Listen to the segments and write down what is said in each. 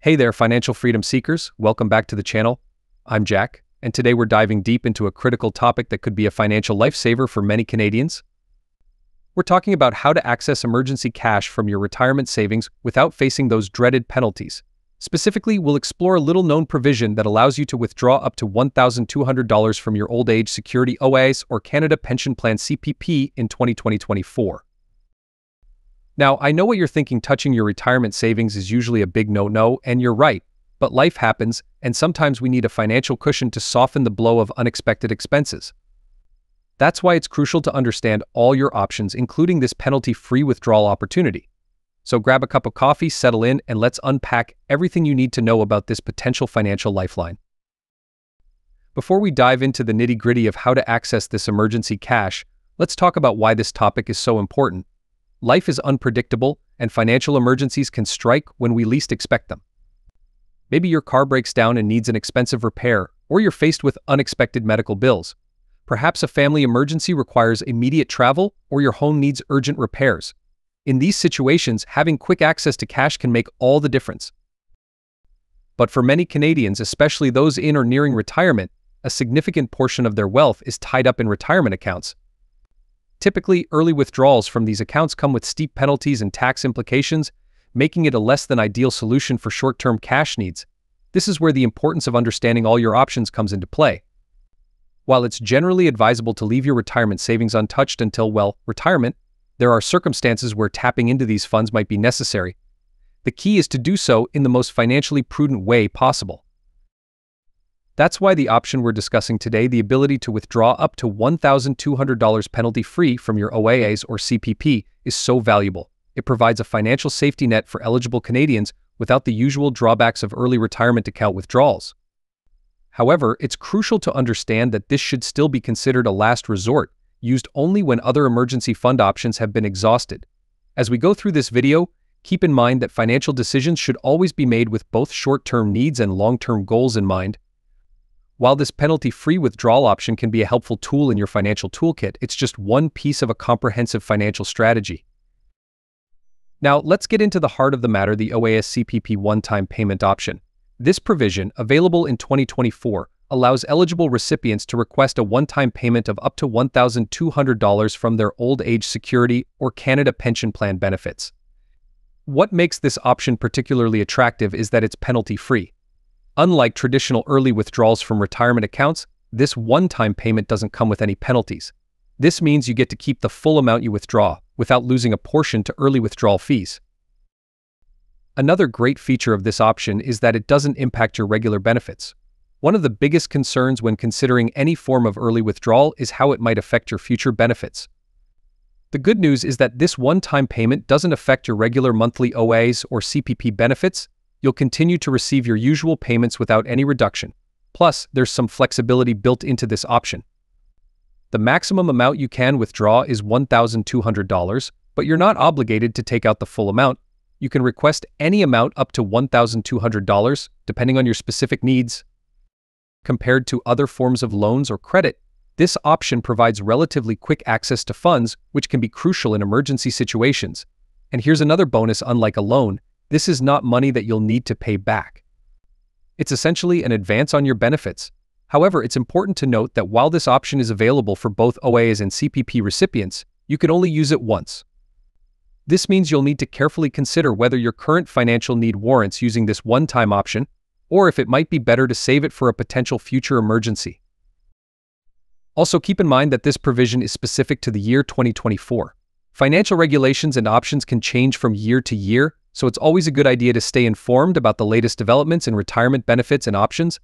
Hey there, financial freedom seekers. Welcome back to the channel. I'm Jack, and today we're diving deep into a critical topic that could be a financial lifesaver for many Canadians. We're talking about how to access emergency cash from your retirement savings without facing those dreaded penalties. Specifically, we'll explore a little-known provision that allows you to withdraw up to $1,200 from your Old Age Security OAS or Canada Pension Plan CPP in 2024. Now, I know what you're thinking. Touching your retirement savings is usually a big no-no, and you're right, but life happens, and sometimes we need a financial cushion to soften the blow of unexpected expenses. That's why it's crucial to understand all your options, including this penalty-free withdrawal opportunity. So grab a cup of coffee, settle in, and let's unpack everything you need to know about this potential financial lifeline. Before we dive into the nitty-gritty of how to access this emergency cash, let's talk about why this topic is so important. Life is unpredictable, and financial emergencies can strike when we least expect them. Maybe your car breaks down and needs an expensive repair, or you're faced with unexpected medical bills. Perhaps a family emergency requires immediate travel, or your home needs urgent repairs. In these situations, having quick access to cash can make all the difference. But for many Canadians, especially those in or nearing retirement, a significant portion of their wealth is tied up in retirement accounts. Typically, early withdrawals from these accounts come with steep penalties and tax implications, making it a less than ideal solution for short-term cash needs. This is where the importance of understanding all your options comes into play. While it's generally advisable to leave your retirement savings untouched until, well, retirement, there are circumstances where tapping into these funds might be necessary. The key is to do so in the most financially prudent way possible. That's why the option we're discussing today, the ability to withdraw up to $1,200 penalty-free from your OAS or CPP, is so valuable. It provides a financial safety net for eligible Canadians without the usual drawbacks of early retirement account withdrawals. However, it's crucial to understand that this should still be considered a last resort, used only when other emergency fund options have been exhausted. As we go through this video, keep in mind that financial decisions should always be made with both short-term needs and long-term goals in mind. While this penalty-free withdrawal option can be a helpful tool in your financial toolkit, it's just one piece of a comprehensive financial strategy. Now, let's get into the heart of the matter, the OAS CPP one-time payment option. This provision, available in 2024, allows eligible recipients to request a one-time payment of up to $1,200 from their Old Age Security or Canada Pension Plan benefits. What makes this option particularly attractive is that it's penalty-free. Unlike traditional early withdrawals from retirement accounts, this one-time payment doesn't come with any penalties. This means you get to keep the full amount you withdraw, without losing a portion to early withdrawal fees. Another great feature of this option is that it doesn't impact your regular benefits. One of the biggest concerns when considering any form of early withdrawal is how it might affect your future benefits. The good news is that this one-time payment doesn't affect your regular monthly OAS or CPP benefits. You'll continue to receive your usual payments without any reduction. Plus, there's some flexibility built into this option. The maximum amount you can withdraw is $1,200, but you're not obligated to take out the full amount. You can request any amount up to $1,200, depending on your specific needs. Compared to other forms of loans or credit, this option provides relatively quick access to funds, which can be crucial in emergency situations. And here's another bonus: unlike a loan, this is not money that you'll need to pay back. It's essentially an advance on your benefits. However, it's important to note that while this option is available for both OAS and CPP recipients, you can only use it once. This means you'll need to carefully consider whether your current financial need warrants using this one-time option, or if it might be better to save it for a potential future emergency. Also, keep in mind that this provision is specific to the year 2024. Financial regulations and options can change from year to year, so it's always a good idea to stay informed about the latest developments in retirement benefits and options.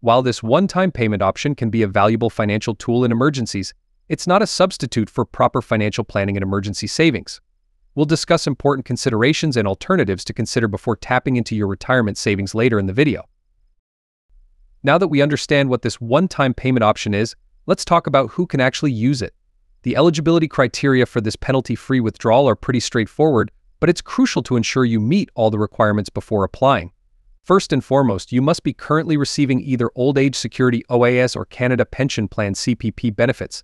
While this one-time payment option can be a valuable financial tool in emergencies, it's not a substitute for proper financial planning and emergency savings. We'll discuss important considerations and alternatives to consider before tapping into your retirement savings later in the video. Now that we understand what this one-time payment option is, let's talk about who can actually use it. The eligibility criteria for this penalty-free withdrawal are pretty straightforward, but it's crucial to ensure you meet all the requirements before applying. First and foremost, you must be currently receiving either Old Age Security OAS or Canada Pension Plan CPP benefits.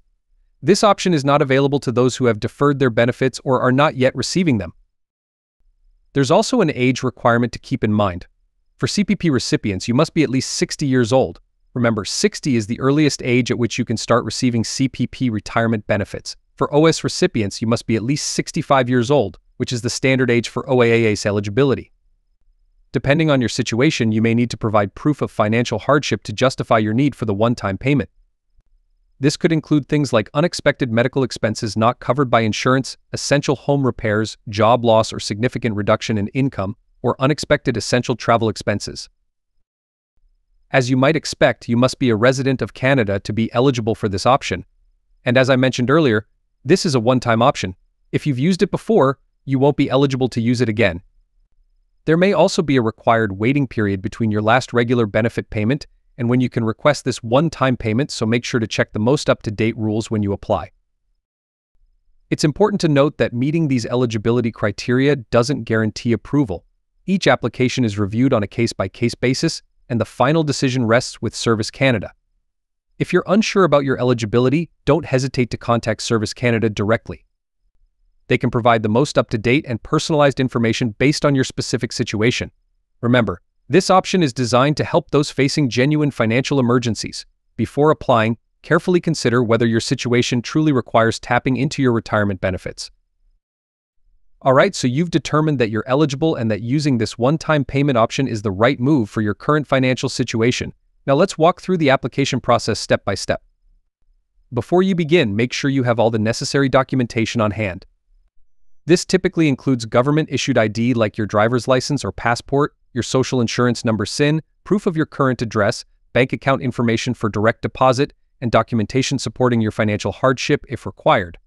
This option is not available to those who have deferred their benefits or are not yet receiving them. There's also an age requirement to keep in mind. For CPP recipients, you must be at least 60 years old. Remember, 60 is the earliest age at which you can start receiving CPP retirement benefits. For OAS recipients, you must be at least 65 years old, which is the standard age for OAS eligibility. Depending on your situation, you may need to provide proof of financial hardship to justify your need for the one-time payment. This could include things like unexpected medical expenses not covered by insurance, essential home repairs, job loss or significant reduction in income, or unexpected essential travel expenses. As you might expect, you must be a resident of Canada to be eligible for this option. And as I mentioned earlier, this is a one-time option. If you've used it before, you won't be eligible to use it again. There may also be a required waiting period between your last regular benefit payment and when you can request this one-time payment, so make sure to check the most up-to-date rules when you apply. It's important to note that meeting these eligibility criteria doesn't guarantee approval. Each application is reviewed on a case-by-case basis, and the final decision rests with Service Canada. If you're unsure about your eligibility, don't hesitate to contact Service Canada directly. They can provide the most up-to-date and personalized information based on your specific situation. Remember, this option is designed to help those facing genuine financial emergencies. Before applying, carefully consider whether your situation truly requires tapping into your retirement benefits. Alright, so you've determined that you're eligible and that using this one-time payment option is the right move for your current financial situation. Now let's walk through the application process step by step. Before you begin, make sure you have all the necessary documentation on hand. This typically includes government-issued ID like your driver's license or passport, your social insurance number SIN, proof of your current address, bank account information for direct deposit, and documentation supporting your financial hardship if required.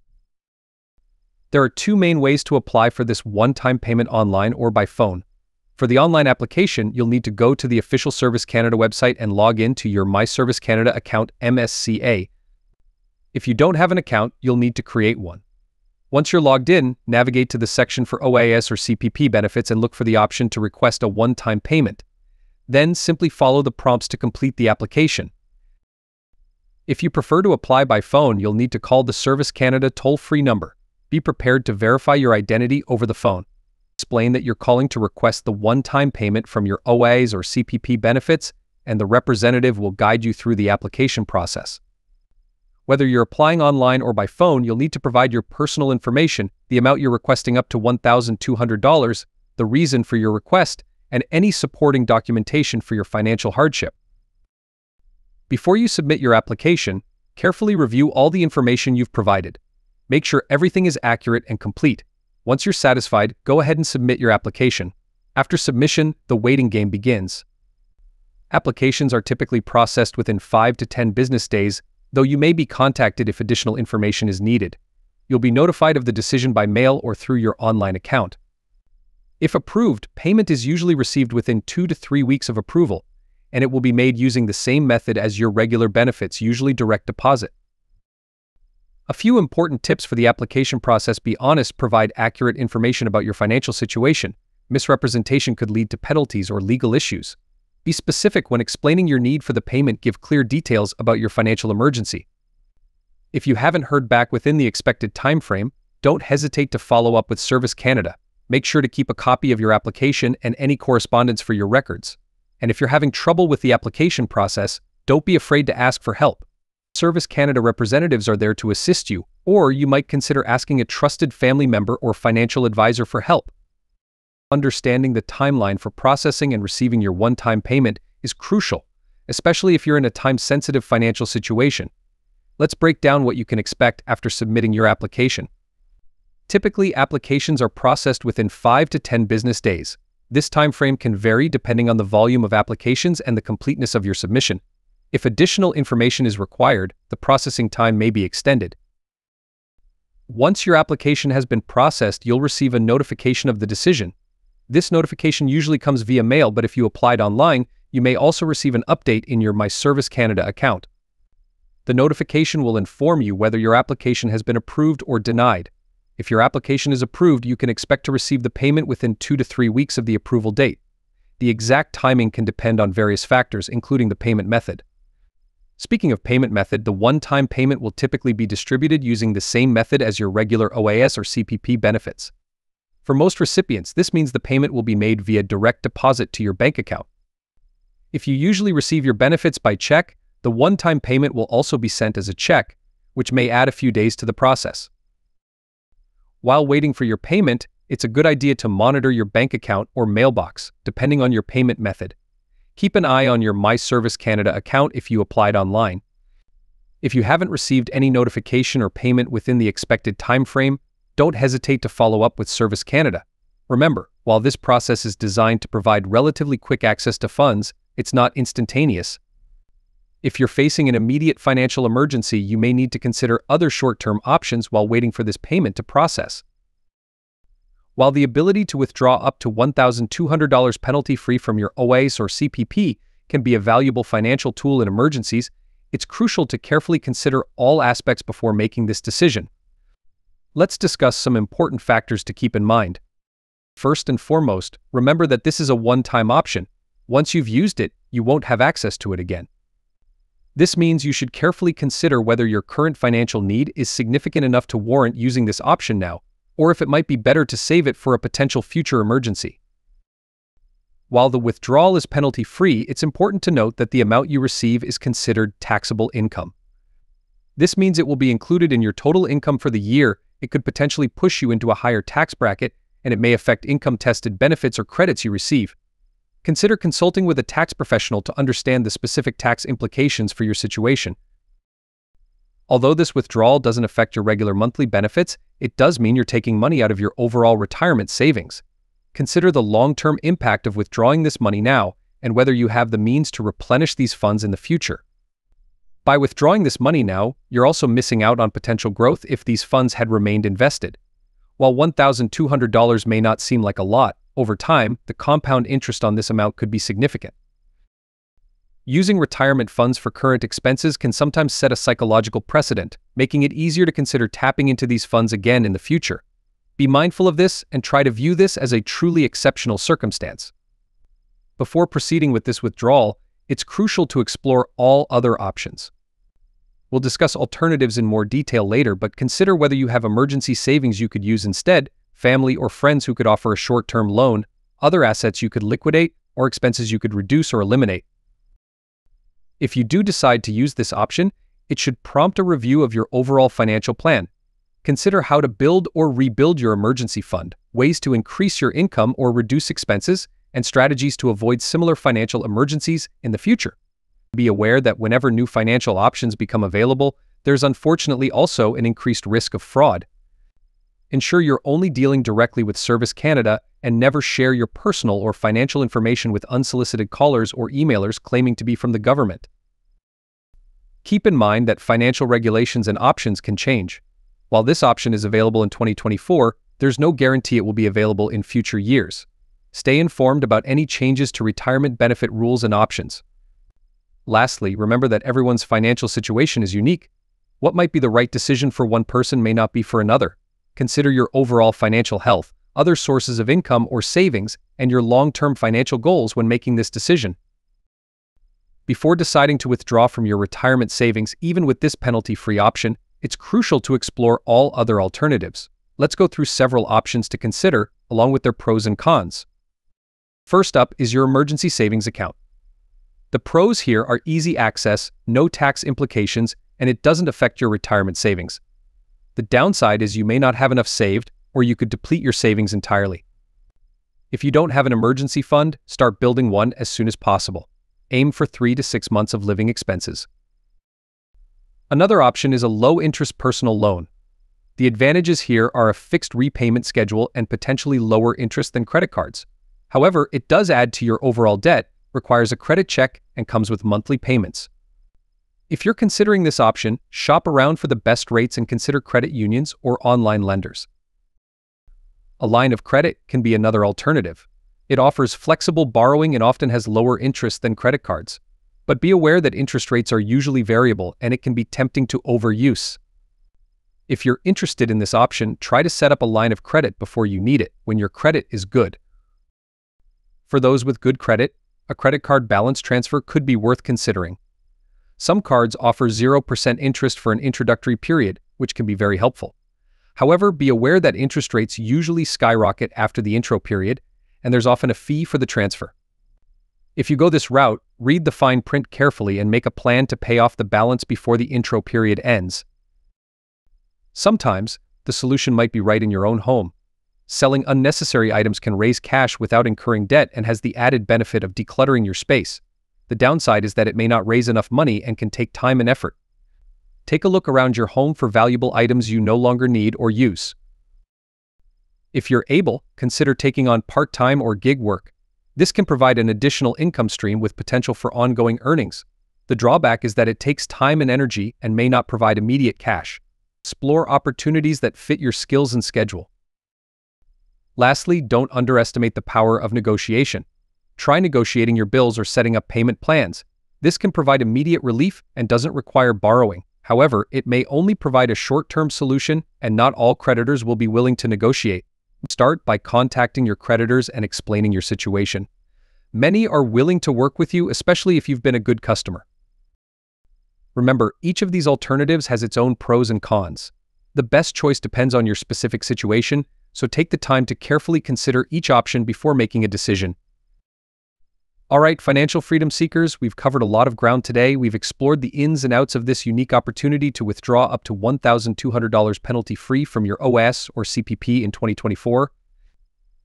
There are two main ways to apply for this one-time payment: online or by phone. For the online application, you'll need to go to the official Service Canada website and log in to your My Service Canada account (MSCA). If you don't have an account, you'll need to create one. Once you're logged in, navigate to the section for OAS or CPP benefits and look for the option to request a one-time payment. Then simply follow the prompts to complete the application. If you prefer to apply by phone, you'll need to call the Service Canada toll-free number. Be prepared to verify your identity over the phone. Explain that you're calling to request the one-time payment from your OAS or CPP benefits, and the representative will guide you through the application process. Whether you're applying online or by phone, you'll need to provide your personal information, the amount you're requesting up to $1,200, the reason for your request, and any supporting documentation for your financial hardship. Before you submit your application, carefully review all the information you've provided. Make sure everything is accurate and complete. Once you're satisfied, go ahead and submit your application. After submission, the waiting game begins. Applications are typically processed within 5 to 10 business days, though you may be contacted if additional information is needed. You'll be notified of the decision by mail or through your online account. If approved, payment is usually received within 2 to 3 weeks of approval, and it will be made using the same method as your regular benefits, usually direct deposit. A few important tips for the application process: be honest, provide accurate information about your financial situation. Misrepresentation could lead to penalties or legal issues. Be specific when explaining your need for the payment. Give clear details about your financial emergency. If you haven't heard back within the expected time frame, don't hesitate to follow up with Service Canada. Make sure to keep a copy of your application and any correspondence for your records. And if you're having trouble with the application process, don't be afraid to ask for help. Service Canada representatives are there to assist you, or you might consider asking a trusted family member or financial advisor for help. Understanding the timeline for processing and receiving your one-time payment is crucial, especially if you're in a time-sensitive financial situation. Let's break down what you can expect after submitting your application. Typically, applications are processed within 5 to 10 business days. This time frame can vary depending on the volume of applications and the completeness of your submission. If additional information is required, the processing time may be extended. Once your application has been processed, you'll receive a notification of the decision. This notification usually comes via mail, but if you applied online, you may also receive an update in your My Service Canada account. The notification will inform you whether your application has been approved or denied. If your application is approved, you can expect to receive the payment within 2 to 3 weeks of the approval date. The exact timing can depend on various factors, including the payment method. Speaking of payment method, the one-time payment will typically be distributed using the same method as your regular OAS or CPP benefits. For most recipients, this means the payment will be made via direct deposit to your bank account. If you usually receive your benefits by check, the one-time payment will also be sent as a check, which may add a few days to the process. While waiting for your payment, it's a good idea to monitor your bank account or mailbox, depending on your payment method. Keep an eye on your My Service Canada account if you applied online. If you haven't received any notification or payment within the expected time frame, don't hesitate to follow up with Service Canada. Remember, while this process is designed to provide relatively quick access to funds, it's not instantaneous. If you're facing an immediate financial emergency, you may need to consider other short-term options while waiting for this payment to process. While the ability to withdraw up to $1,200 penalty-free from your OAS or CPP can be a valuable financial tool in emergencies, it's crucial to carefully consider all aspects before making this decision. Let's discuss some important factors to keep in mind. First and foremost, remember that this is a one-time option. Once you've used it, you won't have access to it again. This means you should carefully consider whether your current financial need is significant enough to warrant using this option now, or if it might be better to save it for a potential future emergency. While the withdrawal is penalty-free, it's important to note that the amount you receive is considered taxable income. This means it will be included in your total income for the year. It could potentially push you into a higher tax bracket, and it may affect income-tested benefits or credits you receive. Consider consulting with a tax professional to understand the specific tax implications for your situation. Although this withdrawal doesn't affect your regular monthly benefits, it does mean you're taking money out of your overall retirement savings. Consider the long-term impact of withdrawing this money now and whether you have the means to replenish these funds in the future. By withdrawing this money now, you're also missing out on potential growth if these funds had remained invested. While $1,200 may not seem like a lot, over time, the compound interest on this amount could be significant. Using retirement funds for current expenses can sometimes set a psychological precedent, making it easier to consider tapping into these funds again in the future. Be mindful of this and try to view this as a truly exceptional circumstance. Before proceeding with this withdrawal, it's crucial to explore all other options. We'll discuss alternatives in more detail later, but consider whether you have emergency savings you could use instead, family or friends who could offer a short-term loan, other assets you could liquidate, or expenses you could reduce or eliminate. If you do decide to use this option, it should prompt a review of your overall financial plan. Consider how to build or rebuild your emergency fund, ways to increase your income or reduce expenses, and strategies to avoid similar financial emergencies in the future. Be aware that whenever new financial options become available, there's unfortunately also an increased risk of fraud. Ensure you're only dealing directly with Service Canada and never share your personal or financial information with unsolicited callers or emailers claiming to be from the government. Keep in mind that financial regulations and options can change. While this option is available in 2024, there's no guarantee it will be available in future years. Stay informed about any changes to retirement benefit rules and options. Lastly, remember that everyone's financial situation is unique. What might be the right decision for one person may not be for another. Consider your overall financial health, other sources of income or savings, and your long-term financial goals when making this decision. Before deciding to withdraw from your retirement savings, even with this penalty-free option, it's crucial to explore all other alternatives. Let's go through several options to consider, along with their pros and cons. First up is your emergency savings account. The pros here are easy access, no tax implications, and it doesn't affect your retirement savings. The downside is you may not have enough saved, or you could deplete your savings entirely. If you don't have an emergency fund, start building one as soon as possible. Aim for 3 to 6 months of living expenses. Another option is a low-interest personal loan. The advantages here are a fixed repayment schedule and potentially lower interest than credit cards. However, it does add to your overall debt, requires a credit check, and comes with monthly payments. If you're considering this option, shop around for the best rates and consider credit unions or online lenders. A line of credit can be another alternative. It offers flexible borrowing and often has lower interest than credit cards. But be aware that interest rates are usually variable and it can be tempting to overuse. If you're interested in this option, try to set up a line of credit before you need it, when your credit is good. For those with good credit, a credit card balance transfer could be worth considering. Some cards offer 0% interest for an introductory period, which can be very helpful. However, be aware that interest rates usually skyrocket after the intro period, and there's often a fee for the transfer. If you go this route, read the fine print carefully and make a plan to pay off the balance before the intro period ends. Sometimes, the solution might be right in your own home. Selling unnecessary items can raise cash without incurring debt and has the added benefit of decluttering your space. The downside is that it may not raise enough money and can take time and effort. Take a look around your home for valuable items you no longer need or use. If you're able, consider taking on part-time or gig work. This can provide an additional income stream with potential for ongoing earnings. The drawback is that it takes time and energy and may not provide immediate cash. Explore opportunities that fit your skills and schedule. Lastly, don't underestimate the power of negotiation. Try negotiating your bills or setting up payment plans. This can provide immediate relief and doesn't require borrowing. However, it may only provide a short-term solution, and not all creditors will be willing to negotiate. Start by contacting your creditors and explaining your situation. Many are willing to work with you, especially if you've been a good customer. Remember, each of these alternatives has its own pros and cons. The best choice depends on your specific situation, so take the time to carefully consider each option before making a decision. Alright, financial freedom seekers, we've covered a lot of ground today. We've explored the ins and outs of this unique opportunity to withdraw up to $1,200 penalty-free from your OAS or CPP in 2024.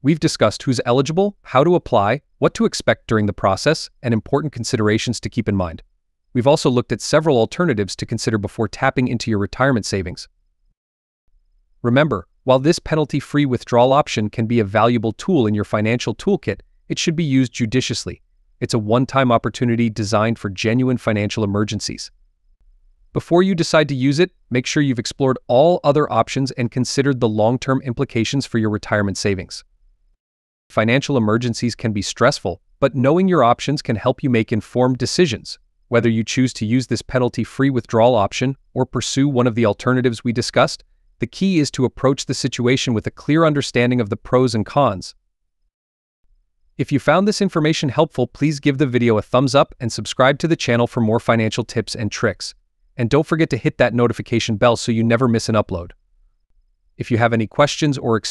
We've discussed who's eligible, how to apply, what to expect during the process, and important considerations to keep in mind. We've also looked at several alternatives to consider before tapping into your retirement savings. Remember, while this penalty-free withdrawal option can be a valuable tool in your financial toolkit, it should be used judiciously. It's a one-time opportunity designed for genuine financial emergencies. Before you decide to use it, make sure you've explored all other options and considered the long-term implications for your retirement savings. Financial emergencies can be stressful, but knowing your options can help you make informed decisions, whether you choose to use this penalty-free withdrawal option or pursue one of the alternatives we discussed. The key is to approach the situation with a clear understanding of the pros and cons. If you found this information helpful, please give the video a thumbs up and subscribe to the channel for more financial tips and tricks. And don't forget to hit that notification bell so you never miss an upload. If you have any questions or